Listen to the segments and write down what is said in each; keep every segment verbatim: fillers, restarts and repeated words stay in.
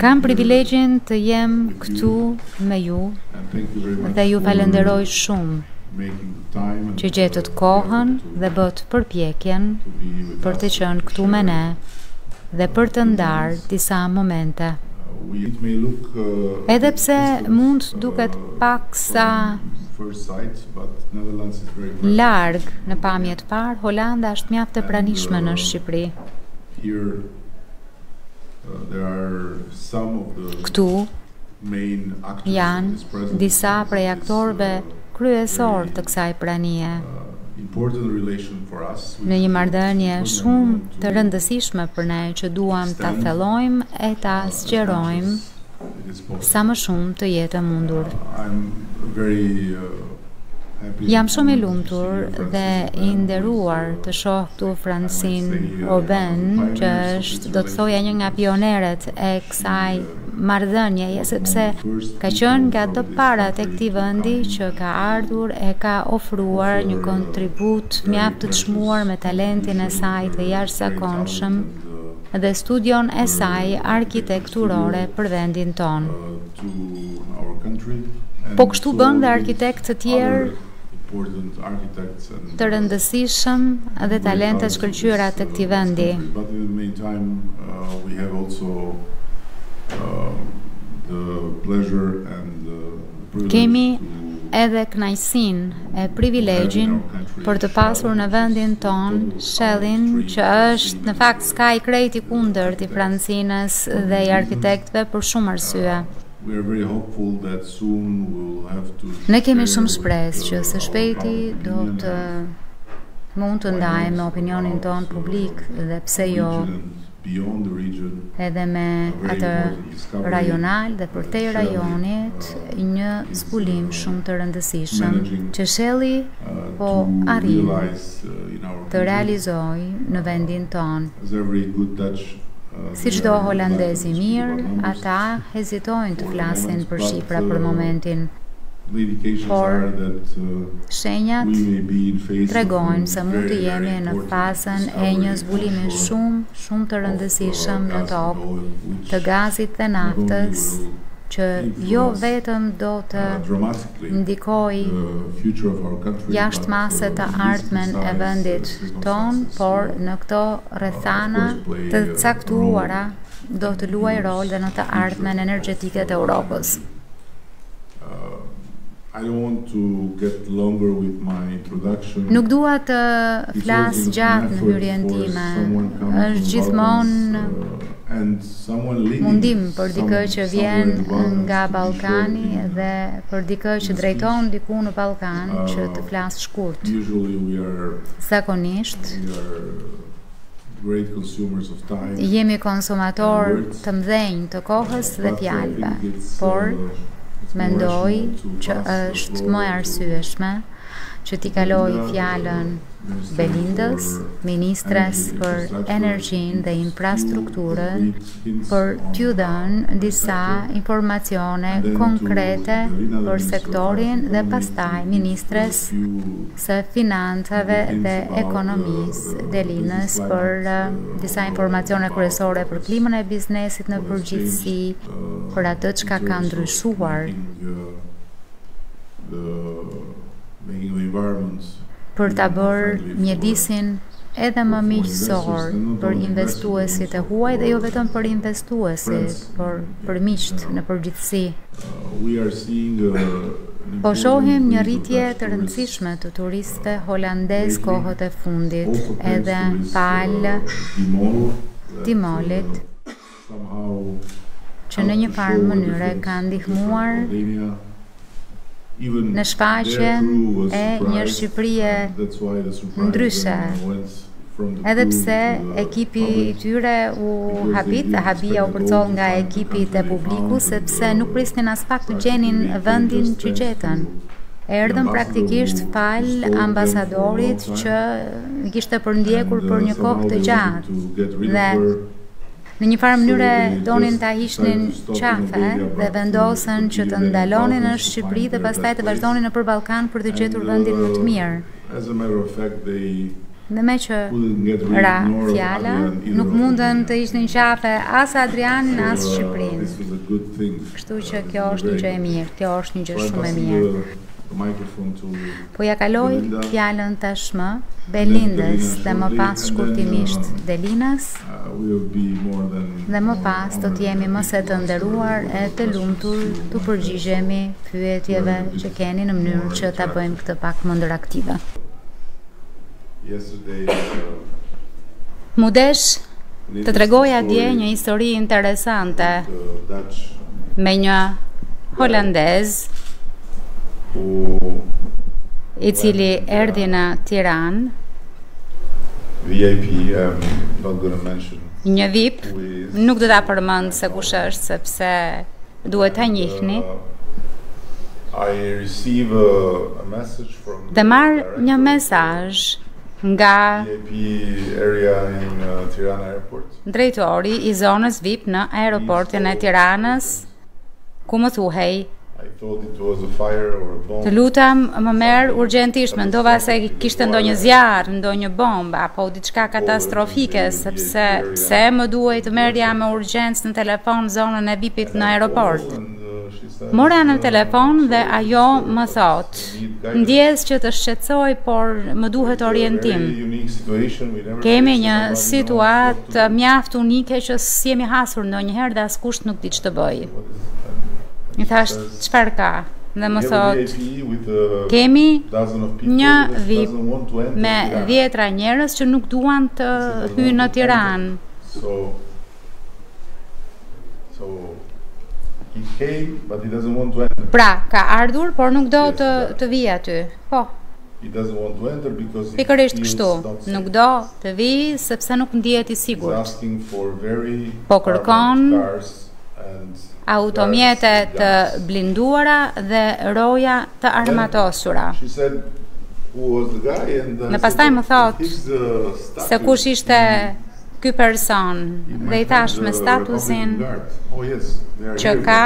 Kam privilegjin të jem këtu me ju dhe ju falenderoj shumë që gjetët kohën dhe bët përpjekjen për të qenë këtu me ne dhe për të ndarë disa momente. Edhe pse mund duket paksa larg në pamje të parë, Holanda është mjaft e pranishme në Shqipëri. Këtu janë disa prej aktorëve kryesor të kësaj pranie. Në një marrëdhënie shumë të rëndësishme për ne që duam ta thellojmë e ta sqarojmë sa më shumë të jetë e mundur. Jam shumë i lumtur dhe i nderuar të shoh këtu Francin Oben, që është do të thoja një nga pioneret e kësaj marrëdhënieje, sepse ka qenë nga të parat e këtij vendi që ka ardhur e ka ofruar një kontribut mjaft të çmuar me talentin e saj të jashtëzakonshëm dhe studion e saj arkitekturore për vendin tonë. Po kështu bën dhe arkitektë të tjerë të rëndësishëm dhe talente shkëlqyera të këtij vendi. Kemi edhe kënaqësinë e privilegjin për të pasur në vendin ton Shellin, që është në fakt ska i krejt i kundërt i Francinës dhe i arkitektëve për shumë arsye. Ne kemi shumë shpresë që së shpejti do të mund të ndajmë me opinionin ton publik dhe pse jo edhe me atë rajonal dhe përtej rajonit një zbulim shumë të rëndësishëm që Shelli po arrin të realizoj në vendin ton. Si çdo holandez i mirë, ata hezitojnë të flasin për shifra për momentin, por shenjat tregojnë se mund të jemi në fazën e një zbulimi shumë, shumë të rëndësishëm në top të gazit dhe naftës, që jo vetëm do të ndikoj jashtë masë të ardhmen e vendit ton, por në këto rrethana të caktuara do të luaj rol dhe në të ardhmen energjetike të Europës. Nuk dua të flas gjatë në hyrjen time, është gjithmonë mundim për dikë që vjen nga Ballkani dhe për dikë që drejton diku në Ballkan që të flas shkurt. Zakonisht jemi konsumator të mdhenj të kohës dhe fjalëve, por mendoj që është më e arsyeshme që t'i kaloj fjalën Belindës, ministres për energjinë dhe infrastrukturën, për t'ju dhënë disa informacione konkrete për sektorin dhe pastaj ministres së financave dhe ekonomisë, Delinës, për disa informacione kryesore për klimën e biznesit në përgjithësi, për atë çka ka ndryshuar për ta bërë mjedisin edhe më miqësor për investuesit e huaj dhe jo vetëm për investuesit, por për miqt në përgjithësi. Po shohim një rritje të rëndësishme të turistëve holandezë kohët e fundit, edhe fal timolit, që në një farë mënyre ka ndihmuar në shfaqjen e një Shqipërie ndryshe, edhe pse ekipi i tyre u habit, habia u përcoll nga ekipi te publiku, sepse nuk prisnin as pak të gjenin vendin që gjetën. Erdhën praktikisht fal ambasadorit që kishte përndjekur për një kohë të gjatë dhe në një farë mënyre donin ta hiqnin qafe dhe vendosen që të ndalonin në Shqipëri dhe pastaj të vazhdonin nëpër Ballkan për të gjetur vendin më të mirë. Dhe me që ra fjala nuk mundën të ishtë në qafe as Adrianin, as Shqipërin. Kështu që kjo është një gjë e mirë, kjo është një gjë shumë e mirë. Po ja kaloj fjalën tashmë Belindës dhe më pas shkurtimisht Delinës dhe më pas do të jemi më se të nderuar e të lumtur të përgjigjemi pyetjeve që keni në mënyrë që ta bëjmë këtë pak më interaktive. Mudesh, të tregoja dje një histori interesante me një holandez i cili erdhi në Tiranë, një V I P, nuk do ta përmend se kush është sepse duhet ta njihni. Dhe marr një mesazh nga drejtori i zonës V I P në aeroportin e Tiranës, ku më thuhej, të lutam më merë urgjentisht, mendova se kishte ndonjë zjarr, ndonjë bombë, apo diçka katastrofike, sepse pse më duhet të merja me urgjencë në telefon zonën e V I P-it në aeroport. Mora në telefon dhe ajo më thotë, ndjes që të shqetësoj, por më duhet orientim. Kemi një situatë mjaft unike që s'jemi hasur ndonjëherë dhe askush nuk di ç'të bëjë. I thash, çfarë ka? Dhe më thotë, kemi një V I P me dhjetra njerëz që nuk duan të hyjnë në Tiranë. Pra, ka ardhur, por nuk do të vijë aty. Po, pikërisht kështu, nuk do të vijë, sepse nuk ndihet i sigurt. Po kërkon automjete të blinduara dhe roja të armatosura. Dhe pastaj më thotë se kush ishte ky person, dhe i thash me statusin që ka,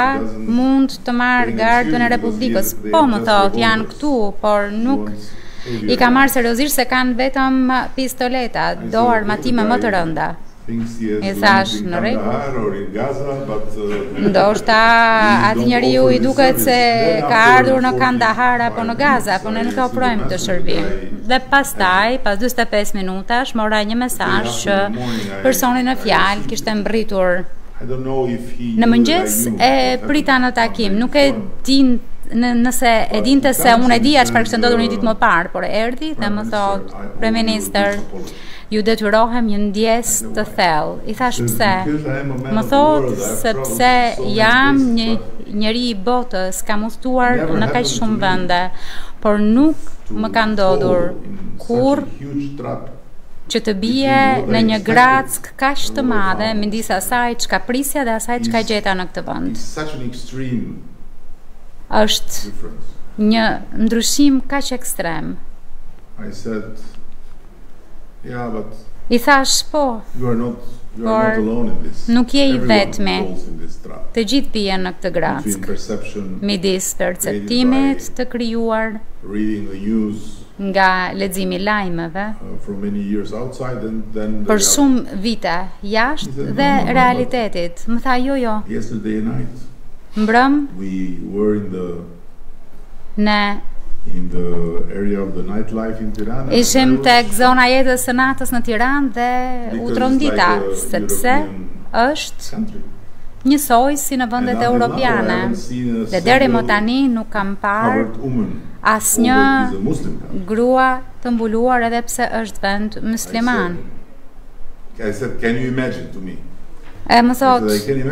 mund të marrë gardën e Republikës. Po, më thot, janë këtu, por nuk i ka marrë seriozisht se kanë vetëm pistoleta, do armatime më të rënda. I thash, në rregull, ndoshta atë njeriu i duket se ka ardhur në Kandahar apo në Gaza, po ne nuk e ofrojmë këtë shërbim. Dhe pastaj, pas njëzet e pesë minutash, mora një mesazh që personi në fjalë kishte mbritur. Në mëngjes e prita në takim, nuk e din nëse e dinte se unë e dija çfarë kishte ndodhur një ditë më parë, por erdhi dhe më thotë, Kryeministër, ju detyrohem një ndjesë të thellë. I thash pse? Më thotë sepse jam një njeri i botës, kam udhëtuar në kaq shumë vende, por nuk më ka ndodhur kurrë që të bie në një grack kaq të madhe midis asaj çka prisja dhe asaj çka gjeta në këtë vend. Është një ndryshim kaq ekstrem. I thash, po, por nuk je i vetmi, të gjithë bie në këtë grack, midis perceptimit të krijuar nga leximi lajmeve për shumë vite jashtë dhe realitetit. Më tha, jo, jo, mbrëm, ne ishim tek zona jetës së natës në Tiranë dhe u trondita, sepse është njësoj si në vendet europiane. Dhe deri më tani nuk kam parë asnjë grua të mbuluar edhe pse është vend musliman. E më thot,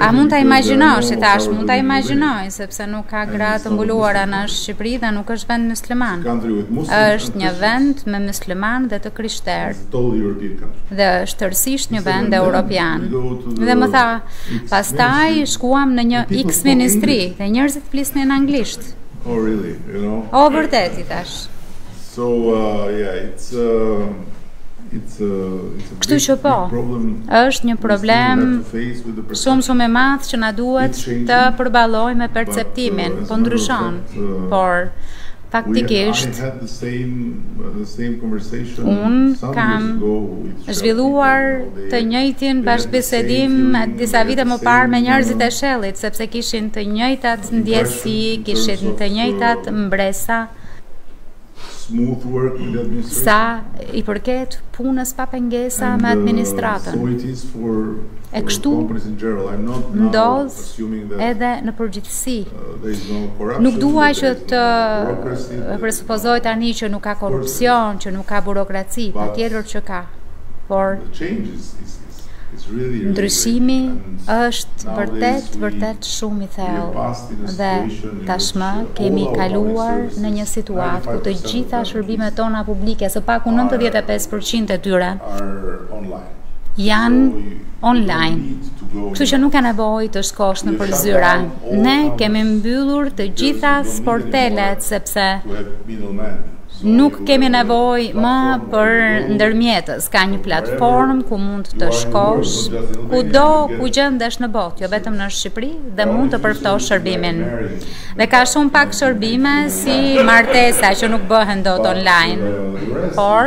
a mund ta imagjinosh? I thash, mund ta imagjinoj, sepse nuk ka gra të mbuluara në Shqipëri dhe nuk është vend musliman. Është një vend me musliman dhe të krishterë. Dhe është tërësisht një vend europian. Dhe më tha, pastaj shkuam në një X ministri dhe njerëzit flisnin në anglisht. O, vërtet, i thash. So, yeah, it's Kështu që po, është një problem shumë shumë e madh që na duhet të përballojmë me perceptimin, po ndryshon, por Faktikisht, unë kam zhvilluar të njëjtin bashkëbisedim disa vite më parë me njerëzit e Shellit, sepse kishin të njëjtat ndjesi, kishin të njëjtat mbresa sa i përket punës pa pengesa me administratën. E kështu ndodh edhe në përgjithësi. Nuk dua që të presupozoj tani që nuk ka korrupsion, që nuk ka burokraci, patjetër që ka. Por ndryshimi është vërtet, vërtet shumë i thellë dhe tashmë kemi kaluar në një situatë ku të gjitha shërbimet tona publike, së paku nëntëdhjetë e pesë përqind e tyre, janë online. Kështu që nuk ka nevojë të shkosh në për zyra. Ne kemi mbyllur të gjitha sportelet sepse nuk kemi nevojë më për ndërmjetës. Ka një platformë ku mund të shkosh kudo ku gjendesh në botë, jo vetëm në Shqipëri, dhe mund të përftosh shërbimin. Dhe ka shumë pak shërbime si martesa që nuk bëhen dot online, por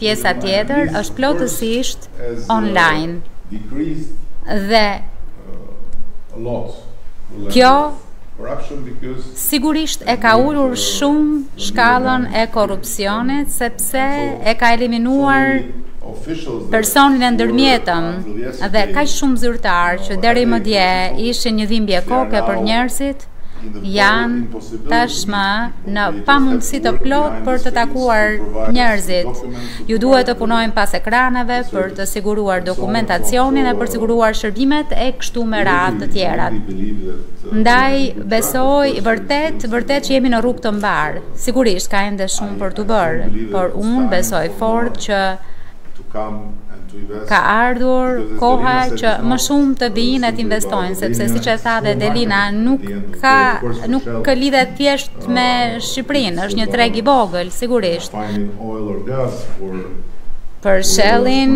pjesa tjetër është plotësisht online. Dhe kjo sigurisht e ka ulur shumë shkallën e korrupsionit, sepse e ka eliminuar personin e ndërmjetëm dhe kaq shumë zyrtar që deri më dje ishin një dhimbje koke për njerëzit, janë tashmë në pamundësi të plot për të takuar njerëzit. Ju duhet të punojnë pas ekraneve për të siguruar dokumentacionin e për siguruar shërbimet e kështu me radhë të tjera. Ndaj besoj vërtet, vërtet që jemi në rrugë të mbar. Sigurisht ka ende shumë për të bërë, por unë besoj fort që ka ardhur koha që më shumë të vinë e të investojnë, sepse siç e tha dhe Delina, nuk ka nuk lidhet thjesht me Shqipërinë, është një treg i vogël sigurisht. Për Shellin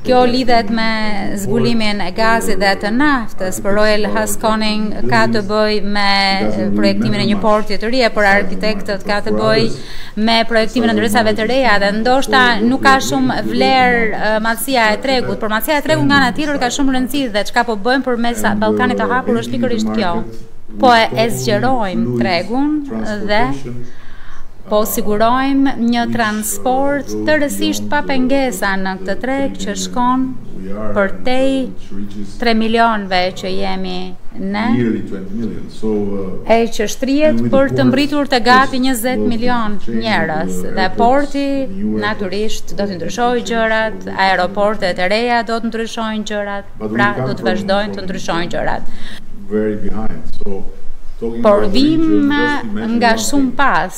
kjo lidhet me zbulimin e gazit dhe të naftës. Për Royal Haskoning ka të bëj me projektimin e një porti të ri, për arkitektët ka të bëj me projektimin e ndërtesave të reja dhe ndoshta nuk ka shumë vlerë madhësia e tregut, por madhësia e tregut nga ana tjetër ka shumë rëndësi dhe çka po bëjmë përmes Ballkanit të hapur është pikërisht kjo. Po e zgjerojmë tregun dhe po sigurojmë një transport tërësisht pa pengesa në këtë treg që shkon përtej tre milionëve që jemi ne, e që shtrihet për të mbritur të gati njëzet milion njerëz. Dhe porti natyrisht do të ndryshojë gjërat, aeroportet e reja do të ndryshojnë gjërat, pra do të vazhdojnë të ndryshojnë gjërat. Por vim nga shumë pas,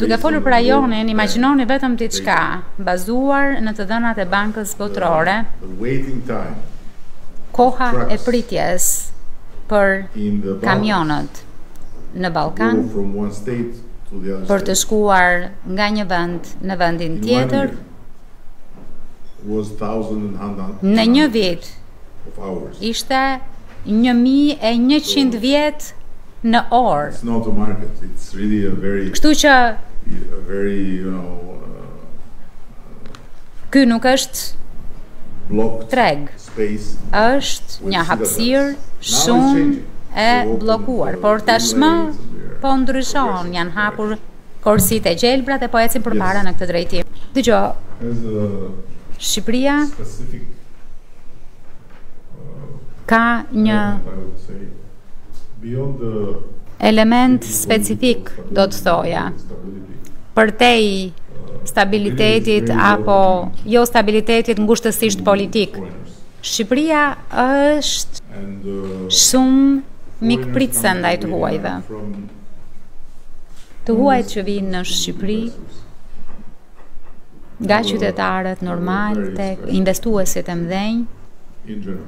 duke folur për rajonin, imagjinoni vetëm diçka bazuar në të dhënat e Bankës Botërore, koha e pritjes për kamionët në Ballkan, për të shkuar nga një vend në vendin tjetër, në një vit ishte një mijë e njëqind vjet në orë. Kështu që ky nuk është treg, është një hapësirë shumë e bllokuar, por tashmë po ndryshon, janë hapur korsitë e gjelbra dhe po ecim përpara në këtë drejtim. Dëgjoj, Shqipëria ka një element specifik, do të thoja, përtej stabilitetit apo jo stabilitetit ngushtësisht politik. Shqipëria është shumë mikpritëse ndaj të huajve. Të huajt që vinë në Shqipëri nga qytetarët normal tek investuesit e mëdhenj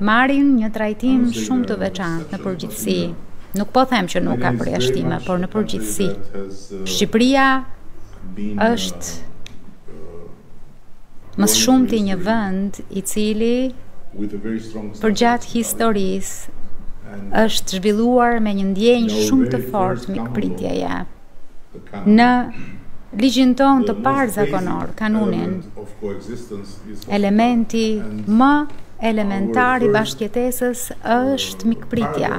marrin një trajtim shumë të veçantë në përgjithësi. Nuk po them që nuk ka përjashtime, por në përgjithësi Shqipëria është më shumti një vend i cili përgjatë historisë është zhvilluar me një ndjenjë shumë të fortë mikpritjeje. në ligjin ton të parë kanunin, elementi më elementar i bashkëjetesës është mikpritja.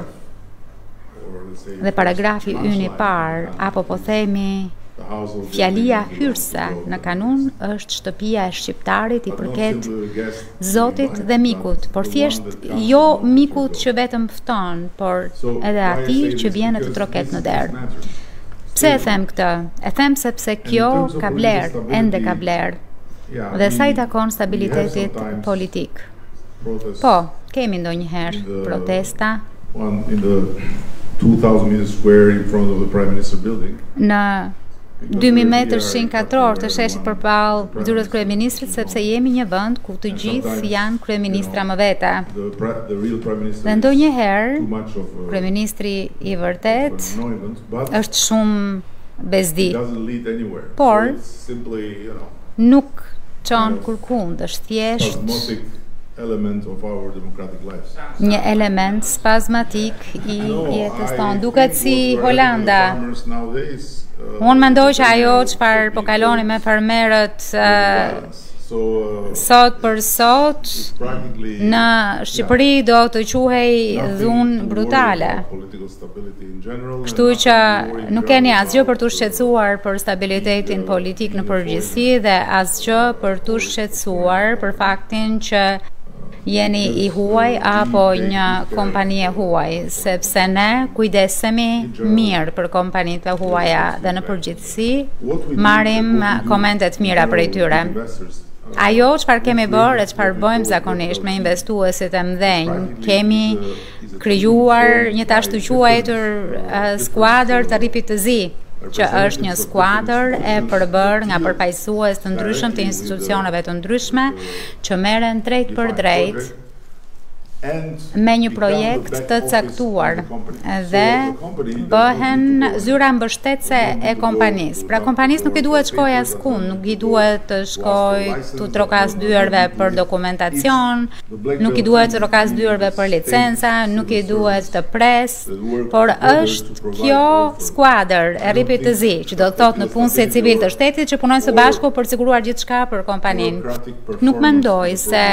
Dhe paragrafi ynë i parë, apo po themi fjalia hyrse në kanun është shtëpia e shqiptarit i përket Zotit dhe mikut, por thjesht jo mikut që vetëm fton, por edhe atij që vjen të troket në derë. Pse e them këtë? E them sepse kjo ka vlerë, ende ka vlerë, dhe sa i takon stabilitetit politik. Po, kemi ndonjëherë protesta në dy mijë metrë shin katror të sheshit përballë zyrat kryeministrit, sepse jemi një vend ku të gjithë janë kryeministra më vete. Dhe ndonjëherë kryeministri i vërtet është shumë bezdi, por nuk çon kurkund, është thjesht një element spazmatik i jetës tonë, duket si Holanda. Unë mendoj që ajo çfarë po kaloni me farmerët sot për sot në Shqipëri do të quhej dhunë brutale. Kështu që nuk keni asgjë për të shqetësuar për stabilitetin politik në përgjithësi dhe asgjë për të shqetësuar për faktin që jeni i huaj apo një kompani e huaj, sepse ne kujdesemi mirë për kompanitë huaja dhe në përgjithësi marrim komentet mira prej tyre. Ajo çfarë kemi bërë e çfarë bëjmë zakonisht me investuesit e mëdhenj, kemi krijuar një tash të quajtur skuadër të ripit të zi, që është një skuadër e përbërë nga përpajsues të ndryshëm të institucioneve të ndryshme që merren drejt për drejt me një projekt të caktuar dhe bëhen zyra mbështetëse e kompanisë. Pra kompanisë nuk i duhet shkojë askund, nuk i duhet të shkojë të trokas dyerve për dokumentacion, nuk i duhet të trokas dyerve për licenca, nuk i duhet të presë, por është kjo skuadër e ripit të zi, që do të thotë në punësit civil të shtetit që punojnë së bashku për të siguruar gjithçka për kompaninë. Nuk mendoj se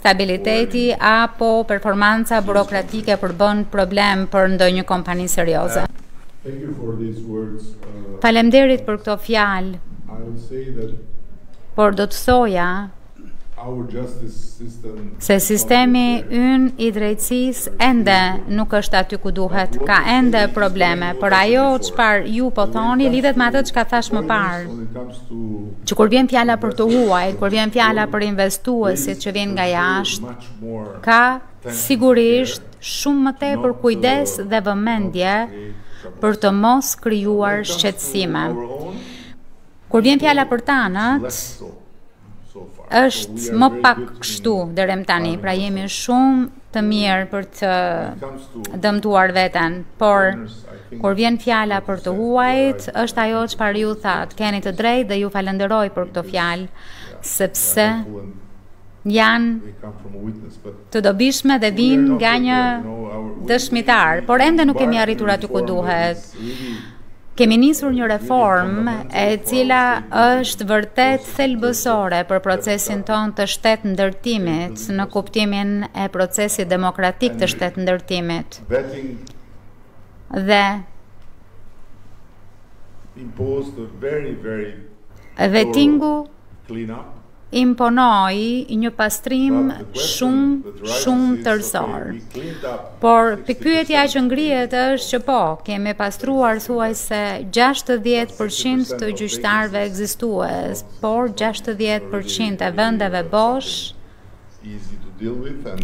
stabiliteti apo performanca burokratike përbën problem për ndonjë kompani serioze. Faleminderit për këto fjalë, por do të thoja se sistemi ynë i drejtësisë ende nuk është aty ku duhet, ka ende probleme, por ajo çfarë ju po thoni lidhet me atë çka thash më parë. Që kur vjen fjala për të huaj, kur vjen fjala për investuesit që vjen nga jashtë, ka sigurisht shumë më tepër kujdes dhe vëmendje për të mos krijuar shqetësime. Kur vjen fjala për tanët, është më pak kështu derem tani, pra jemi shumë të mirë për të dëmtuar veten, por kur vjen fjala për të huajt, është ajo çfarë ju thatë, keni të drejtë dhe ju falenderoj për këto fjalë, sepse janë të dobishme dhe vinë nga një dëshmitar, por ende nuk kemi arritur aty ku duhet. Kemi nisur një reformë e cila është vërtet thelbësore për procesin ton të shtetë ndërtimit, në kuptimin e procesit demokratik të shtetë ndërtimit. Dhe vetingu imponoi një pastrim shumë, shumë tërësor. Por pikpyetja që ngrihet është që po, kemi pastruar thuajse gjashtëdhjetë përqind të gjyqtarëve ekzistues, por gjashtëdhjetë përqind e vendeve bosh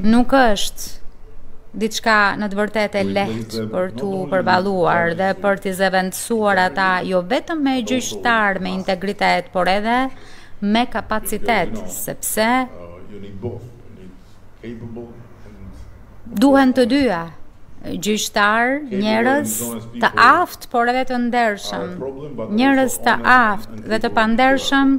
nuk është diçka në të vërtetë e lehtë për tu përballuar dhe për t'i zëvendësuar ata jo vetëm me gjyqtarë me integritet, por edhe me kapacitet, sepse duhen të dyja, gjyqtar, njerëz të aftë, por edhe të ndershëm. Njerëz të aftë dhe të pandershëm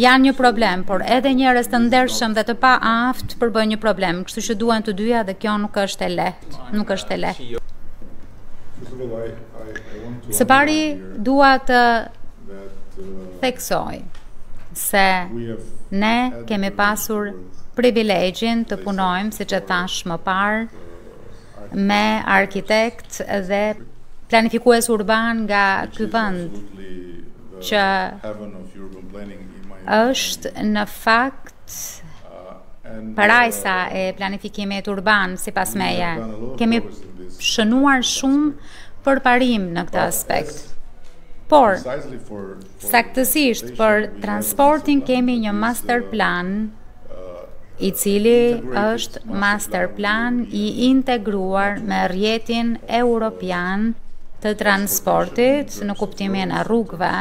janë një problem, por edhe njerëz të ndershëm dhe të pa aftë përbëjnë një problem, kështu që duhen të dyja dhe kjo nuk është e lehtë, nuk është e lehtë. Së pari dua të theksoj se ne kemi pasur privilegjin të punojmë, siç e thash më parë, me arkitekt dhe planifikues urban nga ky vend që është në fakt parajsa e planifikimit urban sipas meje. Kemi shënuar shumë për parim në këtë aspekt. Por, saktësisht për transportin kemi një master plan i cili është master plan i integruar me rrjetin europian të transportit në kuptimin e rrugëve,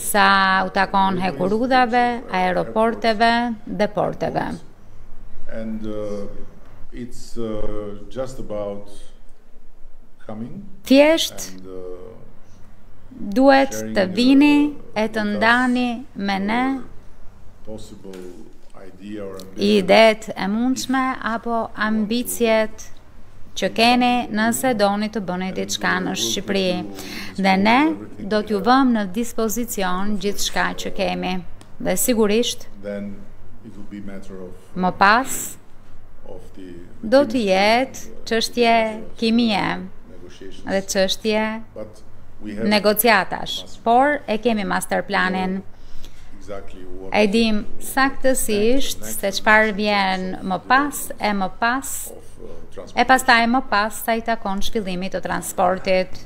sa u takon hekurudhave, aeroporteve dhe porteve. And uh, it's uh, just about coming. Thjesht duhet të vini e të ndani me ne idet e mundshme apo ambicjet që keni nëse doni të bëni diçka në Shqipëri. Dhe ne do t'ju vëmë në dispozicion gjithçka që kemi. Dhe sigurisht, më pas, do t'i jetë çështje kimie dhe çështje negociatash. Por e kemi master planin. E dim saktësisht se çfarë vjen më pas e më pas e pastaj më pas sa i takon zhvillimit të transportit.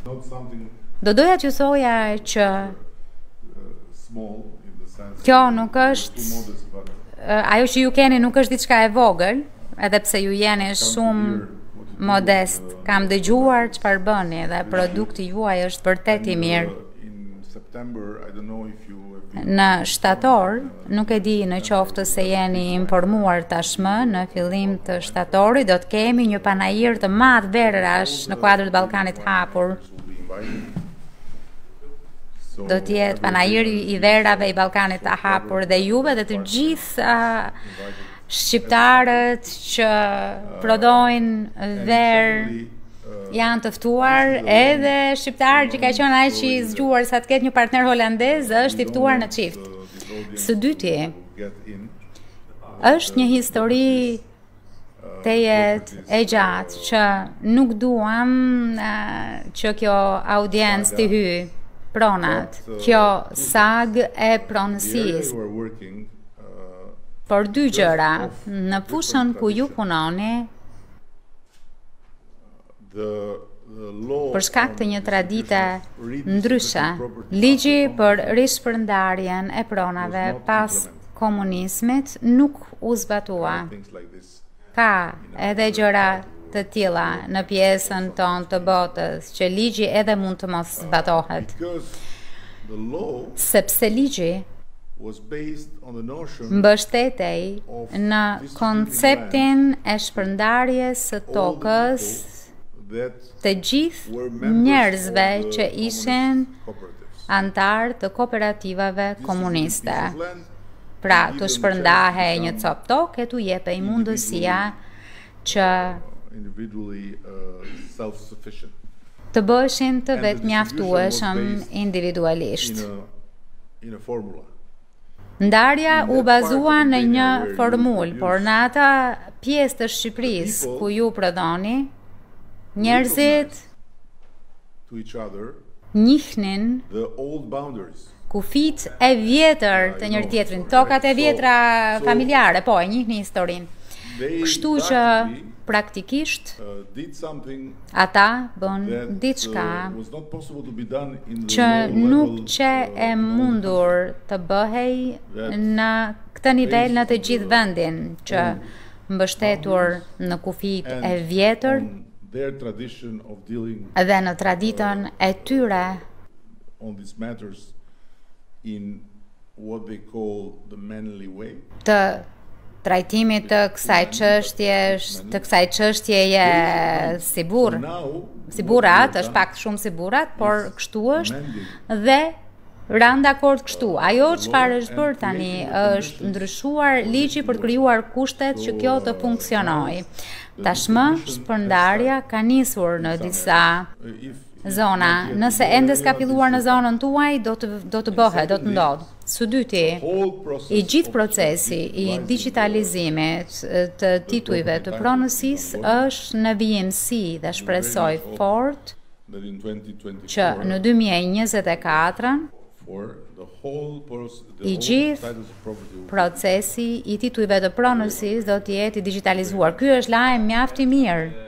Do doja t'ju thoja që kjo nuk është ajo që ju keni, nuk është diçka e vogël, edhe pse ju jeni shumë modest. Kam dëgjuar çfarë bëni dhe produkti juaj është vërtet i mirë. Në shtator, nuk e di në qoftë se jeni informuar tashmë, në fillim të shtatorit do të kemi një panajir të madh verërash në kuadrë të Ballkanit hapur. Do të jetë panajiri i verave i Ballkanit të hapur dhe juve dhe të gjithë shqiptarët që prodojnë verë janë të ftuar, edhe shqiptarë që ka qenë ai që i zgjuar sa të ketë një partner holandez është i ftuar në çift. Së dyti, është një histori të jetë e gjatë që nuk duam që kjo audiencë të hyj pronat, kjo sagë e pronësisë. Por dy gjëra, në fushën ku ju punoni, për shkak të një tradite ndryshe, ligji për rishpërndarjen e pronave pas komunizmit nuk u zbatua. Ka edhe gjëra të tilla në pjesën tonë të botës që ligji edhe mund të mos zbatohet, sepse ligji mbështetej në konceptin e shpërndarjes së tokës të gjithë njerëzve që ishin antar të kooperativave komuniste. Pra, të shpërndahe një copë tokë, e t'u jepej mundësia që të bëshin të vetë mjaftueshëm individualisht. Ndarja u bazua në një formul, por në ata pjesë të Shqipërisë ku ju prodhoni, njerëzit njihnin kufit e vjetër të njërë tjetrin, tokat e vjetra familjare, po, e njihnin historin. Kështu që praktikisht ata bën diçka që nuk që e mundur të bëhej në këtë nivel në të gjithë vendin, që mbështetur në kufit e vjetër dhe në traditën e tyre të trajtimit të kësaj çështje të kësaj çështjeje si burr, si burrat, është pak shumë si burrat, por kështu është dhe rand dakord kështu. Ajo çfarë është bërë tani është ndryshuar ligji për të krijuar kushtet që kjo të funksionojë. Tashmë shpërndarja ka nisur në disa zona, nëse ende s'ka filluar në zonën tuaj, do të do të bëhet, do të ndodhë. Së dyti, i gjithë procesi i digitalizimit të titujve të pronësisë është në V M C dhe shpresoj fort që në dy mijë e njëzet e katër i gjithë procesi i titujve të pronësisë do të jetë i digitalizuar. Ky është lajm mjaft i mirë.